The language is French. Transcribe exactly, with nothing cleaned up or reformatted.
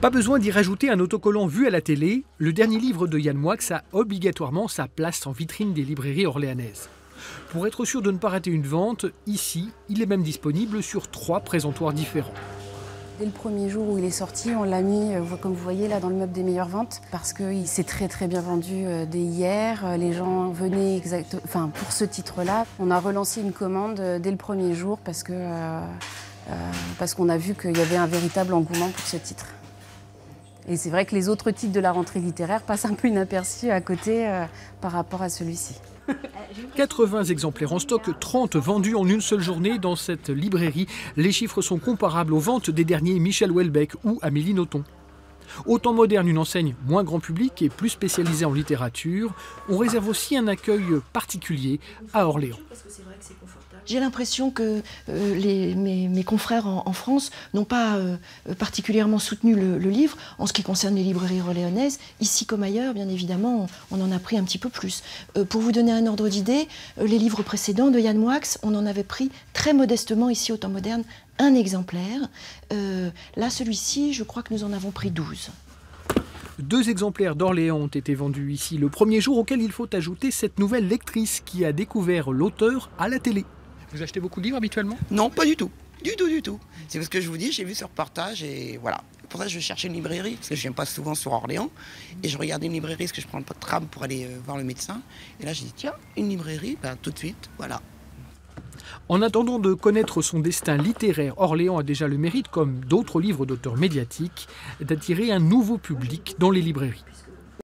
Pas besoin d'y rajouter un autocollant vu à la télé, le dernier livre de Yann Moix a obligatoirement sa place en vitrine des librairies orléanaises. Pour être sûr de ne pas rater une vente, ici, il est même disponible sur trois présentoirs différents. Dès le premier jour où il est sorti, on l'a mis, comme vous voyez, là dans le meuble des meilleures ventes, parce qu'il s'est très très bien vendu dès hier. Les gens venaient exact... enfin, pour ce titre-là. On a relancé une commande dès le premier jour parce que, euh, parce qu'on a vu qu'il y avait un véritable engouement pour ce titre. Et c'est vrai que les autres titres de la rentrée littéraire passent un peu inaperçus à côté euh, par rapport à celui-ci. quatre-vingts exemplaires en stock, trente vendus en une seule journée dans cette librairie. Les chiffres sont comparables aux ventes des derniers Michel Houellebecq ou Amélie Nothomb. Au temps moderne, une enseigne moins grand public et plus spécialisée en littérature, on réserve aussi un accueil particulier à Orléans. J'ai l'impression que euh, les, mes, mes confrères en, en France n'ont pas euh, particulièrement soutenu le, le livre. En ce qui concerne les librairies orléanaises, ici comme ailleurs, bien évidemment, on, on en a pris un petit peu plus. Euh, pour vous donner un ordre d'idée, euh, les livres précédents de Yann Moix, on en avait pris très modestement ici au temps moderne un exemplaire. Euh, là, celui-ci, je crois que nous en avons pris douze. Deux exemplaires d'Orléans ont été vendus ici le premier jour, auquel il faut ajouter cette nouvelle lectrice qui a découvert l'auteur à la télé. Vous achetez beaucoup de livres habituellement? Non, pas du tout. Du tout, du tout. C'est ce que je vous dis, j'ai vu ce reportage et voilà. Pour ça, je cherchais une librairie, parce que je ne viens pas souvent sur Orléans. Et je regardais une librairie, parce que je prends le tram pour aller voir le médecin. Et là, j'ai dit, tiens, une librairie, ben, tout de suite, voilà. En attendant de connaître son destin littéraire, Orléans a déjà le mérite, comme d'autres livres d'auteurs médiatiques, d'attirer un nouveau public dans les librairies.